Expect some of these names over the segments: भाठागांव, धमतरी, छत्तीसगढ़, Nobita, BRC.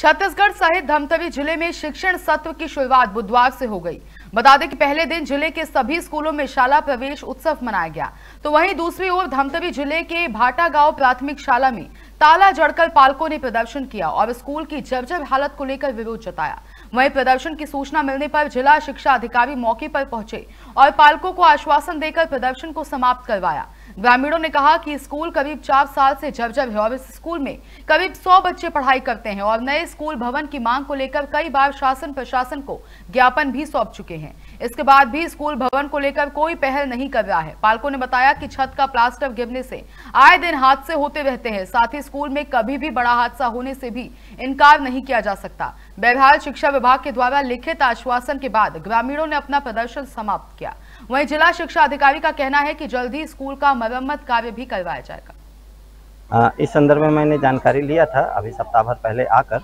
छत्तीसगढ़ सहित धमतरी जिले में शिक्षण सत्र की शुरुआत बुधवार से हो गई। बता दें कि पहले दिन जिले के सभी स्कूलों में शाला प्रवेश उत्सव मनाया गया, तो वहीं दूसरी ओर धमतरी जिले के भाठागांव प्राथमिक शाला में ताला जड़कर पालकों ने प्रदर्शन किया और स्कूल की जर्जर हालत को लेकर विरोध जताया। वहीं प्रदर्शन की सूचना मिलने पर जिला शिक्षा अधिकारी मौके पर पहुंचे और पालकों को आश्वासन देकर प्रदर्शन को समाप्त करवाया। ग्रामीणों ने कहा कि स्कूल करीब 4 साल से जर्जर है और इस स्कूल में करीब 100 बच्चे पढ़ाई करते हैं और नए स्कूल भवन की मांग को लेकर कई बार शासन प्रशासन को ज्ञापन भी सौंप चुके हैं। इसके बाद भी स्कूल भवन को लेकर कोई पहल नहीं कर रहा है। पालकों ने बताया कि छत का प्लास्टर गिरने से आए दिन हादसे होते रहते हैं, साथ ही स्कूल में कभी भी बड़ा हादसा होने से भी इनकार नहीं किया जा सकता। बहरहाल शिक्षा विभाग के द्वारा लिखित आश्वासन के बाद ग्रामीणों ने अपना प्रदर्शन समाप्त किया। वहीं जिला शिक्षा अधिकारी का कहना है कि जल्द ही स्कूल का मरम्मत कार्य भी करवाया जाएगा। इस संदर्भ में मैंने जानकारी लिया था अभी सप्ताह भर पहले आकर,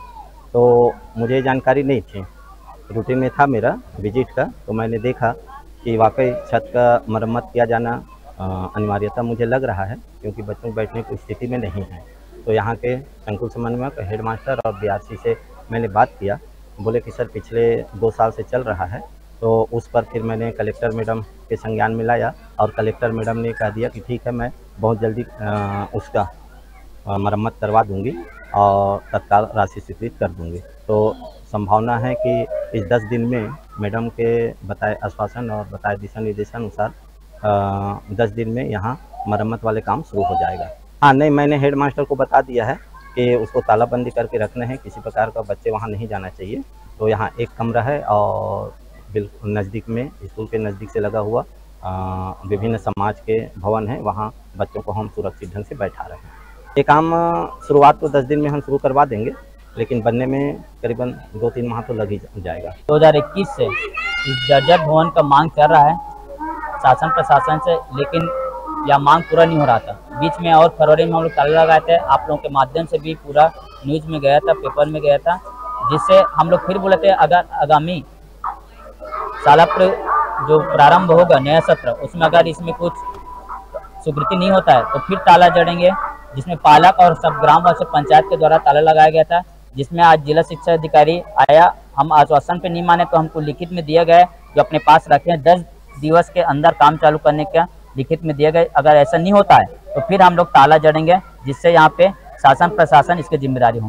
तो मुझे जानकारी नहीं थी, रूटीन में था मेरा विजिट का, तो मैंने देखा कि वाकई छत का मरम्मत किया जाना अनिवार्यता मुझे लग रहा है, क्योंकि बच्चों बैठने की स्थिति में नहीं है। तो यहाँ के संकुल समन्वयक, हेड मास्टर और BRC से मैंने बात किया, बोले कि सर पिछले 2 साल से चल रहा है। तो उस पर फिर मैंने कलेक्टर मैडम के संज्ञान में लाया और कलेक्टर मैडम ने कहा दिया कि ठीक है, मैं बहुत जल्दी उसका मरम्मत करवा दूंगी और तत्काल राशि स्वीकृत कर दूंगी। तो संभावना है कि इस 10 दिन में मैडम के बताए आश्वासन और बताए दिशा निर्देशानुसार 10 दिन में यहाँ मरम्मत वाले काम शुरू हो जाएगा। हाँ, नहीं, मैंने हेड मास्टर को बता दिया है कि उसको तालाबंदी करके रखना है, किसी प्रकार का बच्चे वहाँ नहीं जाना चाहिए। तो यहाँ एक कमरा है और बिल्कुल नज़दीक में, स्कूल के नज़दीक से लगा हुआ विभिन्न समाज के भवन हैं, वहाँ बच्चों को हम सुरक्षित ढंग से बैठा रहे हैं। ये काम शुरुआत तो 10 दिन में हम शुरू करवा देंगे, लेकिन बनने में करीबन 2-3 माह तो लग ही जाएगा। 2021 से इस जर्जर भवन का मांग कर रहा है शासन प्रशासन से, लेकिन यह मांग पूरा नहीं हो रहा था। बीच में और फरवरी में हम लोग ताला लगाए थे, आप लोगों के माध्यम से भी पूरा न्यूज़ में गया था, पेपर में गया था, जिससे हम लोग फिर बोले थे अगर आगामी शाला जो प्रारंभ होगा नया सत्र, उसमें अगर इसमें कुछ स्वीकृति नहीं होता है तो फिर ताला जड़ेंगे, जिसमें पालक और सब ग्रामवासी पंचायत के द्वारा ताला लगाया गया था। जिसमें आज जिला शिक्षा अधिकारी आया, हम आश्वासन पे नहीं माने तो हमको लिखित में दिया गया है, जो अपने पास रखे हैं 10 दिवस के अंदर काम चालू करने का लिखित में दिया गया। अगर ऐसा नहीं होता है तो फिर हम लोग ताला जड़ेंगे, जिससे यहाँ पे शासन प्रशासन इसकी जिम्मेदारी होगी।